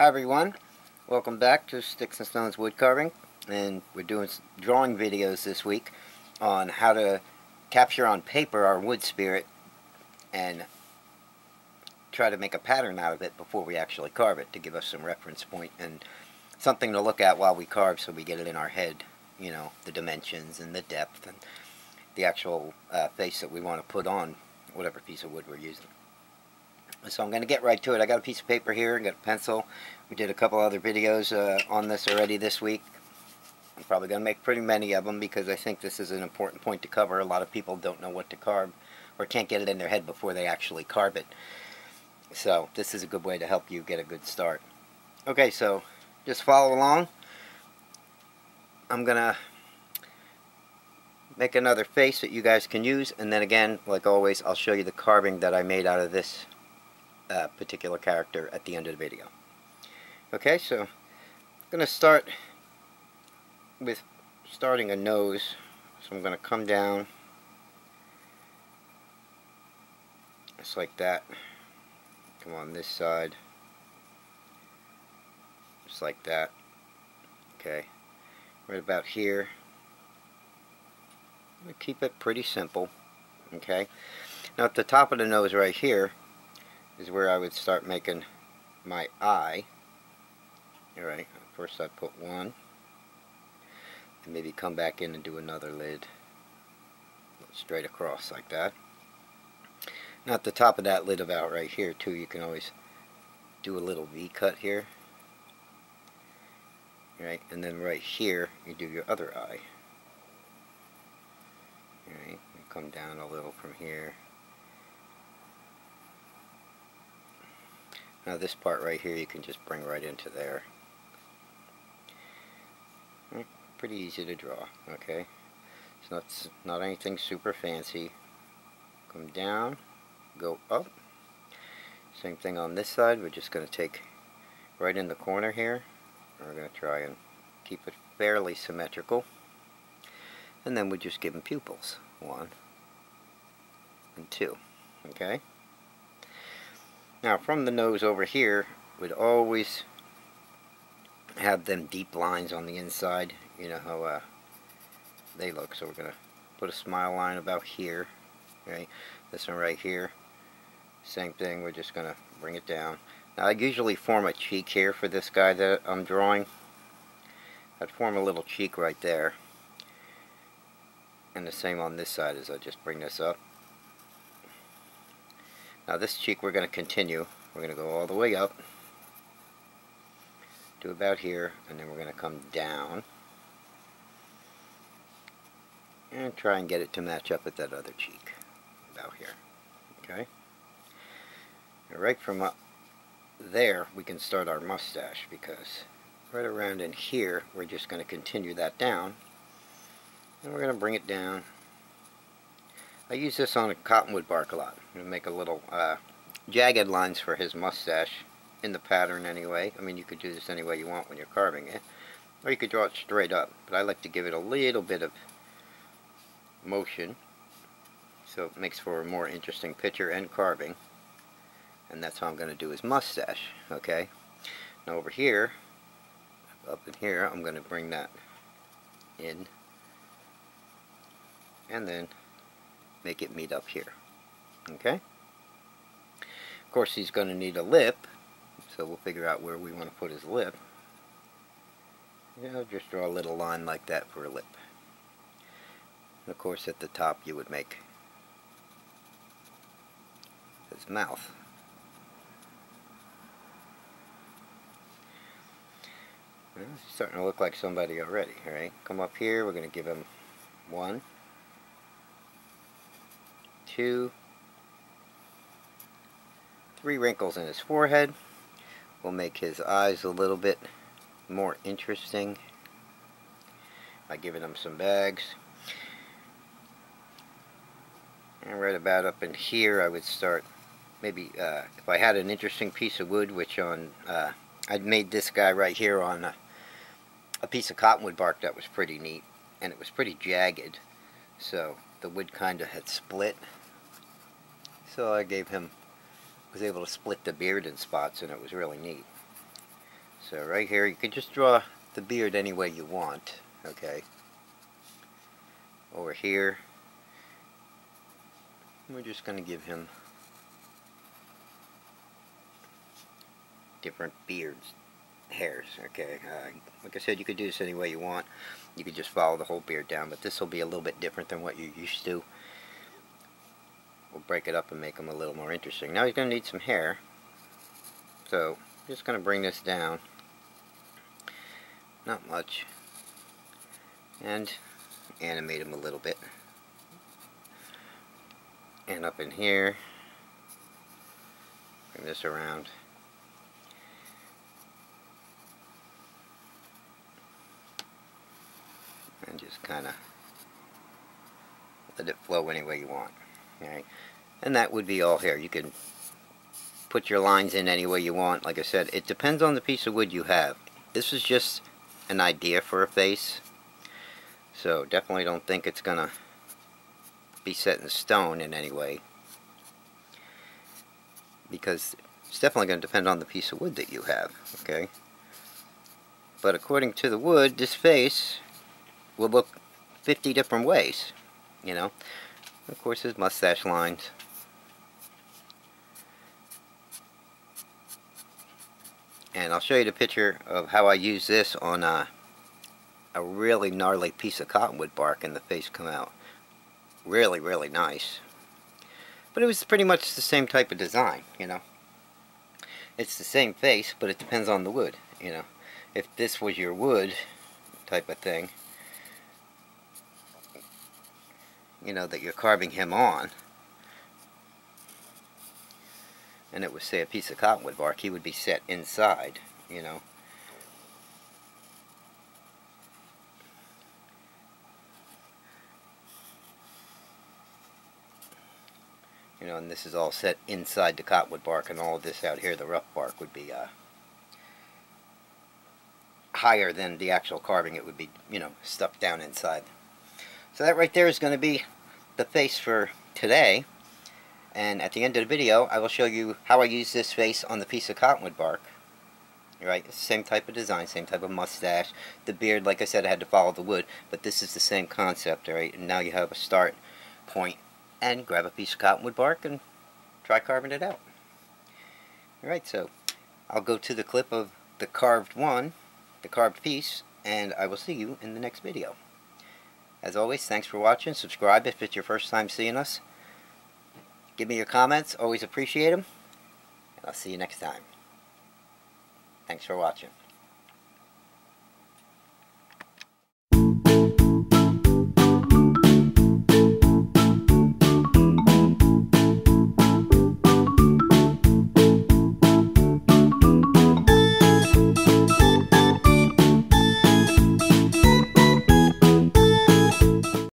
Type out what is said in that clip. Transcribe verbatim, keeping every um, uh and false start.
Hi everyone, welcome back to Sticks and Stones Wood Carving, and we're doing drawing videos this week on how to capture on paper our wood spirit and try to make a pattern out of it before we actually carve it, to give us some reference point and something to look at while we carve, so we get it in our head, you know, the dimensions and the depth and the actual uh, face that we want to put on whatever piece of wood we're using. So I'm going to get right to it. I got a piece of paper here, I got a pencil. We did a couple other videos uh, on this already this week. I'm probably going to make pretty many of them because I think this is an important point to cover. A lot of people don't know what to carve or can't get it in their head before they actually carve it. So this is a good way to help you get a good start. Okay, so just follow along. I'm going to make another face that you guys can use, and then again, like always, I'll show you the carving that I made out of this Uh, particular character at the end of the video. Okay, so I'm gonna start with starting a nose. So I'm gonna come down just like that, come on this side just like that. Okay, right about here. I'm gonna keep it pretty simple. Okay, now at the top of the nose right here is where I would start making my eye. Alright, first I put one, and maybe come back in and do another lid straight across like that. Now at the top of that lid about right here too, you can always do a little V cut here. Alright, and then right here you do your other eye. Alright, come down a little from here. Now this part right here you can just bring right into there. Pretty easy to draw, okay? It's not, it's not anything super fancy. Come down, go up. Same thing on this side. We're just going to take right in the corner here. And we're going to try and keep it fairly symmetrical. And then we just give them pupils. One and two, okay? Now from the nose over here, we'd always have them deep lines on the inside. You know how uh, they look. So we're going to put a smile line about here. Right? This one right here. Same thing, we're just going to bring it down. Now I usually form a cheek here for this guy that I'm drawing. I'd form a little cheek right there. And the same on this side as I just bring this up. Now this cheek we're going to continue. We're going to go all the way up to about here, and then we're going to come down and try and get it to match up with that other cheek about here. Okay? Now right from up there we can start our mustache, because right around in here we're just going to continue that down, and we're going to bring it down. I use this on a cottonwood bark a lot. I'm going to make a little uh, jagged lines for his mustache in the pattern anyway. I mean, you could do this any way you want when you're carving it. Or you could draw it straight up. But I like to give it a little bit of motion, so it makes for a more interesting picture and carving. And that's how I'm going to do his mustache. Okay? Now over here, up in here, I'm going to bring that in. And then make it meet up here. Okay? Of course he's going to need a lip, so we'll figure out where we want to put his lip. You know, just draw a little line like that for a lip. And of course at the top you would make his mouth. Well, he's starting to look like somebody already, alright? Come up here, we're going to give him one, two, three wrinkles in his forehead. We'll make his eyes a little bit more interesting by giving him some bags. And right about up in here I would start, maybe uh, if I had an interesting piece of wood, which on uh, I'd made this guy right here on a, a piece of cottonwood bark that was pretty neat, and it was pretty jagged, so the wood kinda had split. So I gave him, was able to split the beard in spots, and it was really neat. So right here, you can just draw the beard any way you want, okay? Over here, we're just going to give him different beards, hairs, okay? Uh, like I said, you could do this any way you want. You could just follow the whole beard down, but this will be a little bit different than what you're used to. We'll break it up and make him a little more interesting. Now he's going to need some hair, so I'm just going to bring this down. Not much. And animate him a little bit. And up in here, bring this around. And just kind of let it flow any way you want. Alright. And that would be all hair. You can put your lines in any way you want. Like I said, it depends on the piece of wood you have. This is just an idea for a face, so definitely don't think it's gonna be set in stone in any way, because it's definitely gonna depend on the piece of wood that you have, okay? But according to the wood, this face will look fifty different ways, you know? Of course, his mustache lines. And I'll show you the picture of how I use this on a, a really gnarly piece of cottonwood bark, and the face come out really, really nice. But it was pretty much the same type of design, you know. It's the same face, but it depends on the wood, you know. If this was your wood type of thing, you know, that you're carving him on, and it was, say, a piece of cottonwood bark, he would be set inside, you know. You know, and this is all set inside the cottonwood bark, and all of this out here, the rough bark, would be uh, higher than the actual carving. It would be, you know, stuck down inside. So that right there is going to be the face for today. And at the end of the video, I will show you how I use this face on the piece of cottonwood bark. Right? Same type of design, same type of mustache. The beard, like I said, I had to follow the wood, but this is the same concept, right? And now you have a start point. And grab a piece of cottonwood bark and try carving it out. Alright, so I'll go to the clip of the carved one, the carved piece, and I will see you in the next video. As always, thanks for watching. Subscribe if it's your first time seeing us. Give me your comments, always appreciate them, and I'll see you next time. Thanks for watching.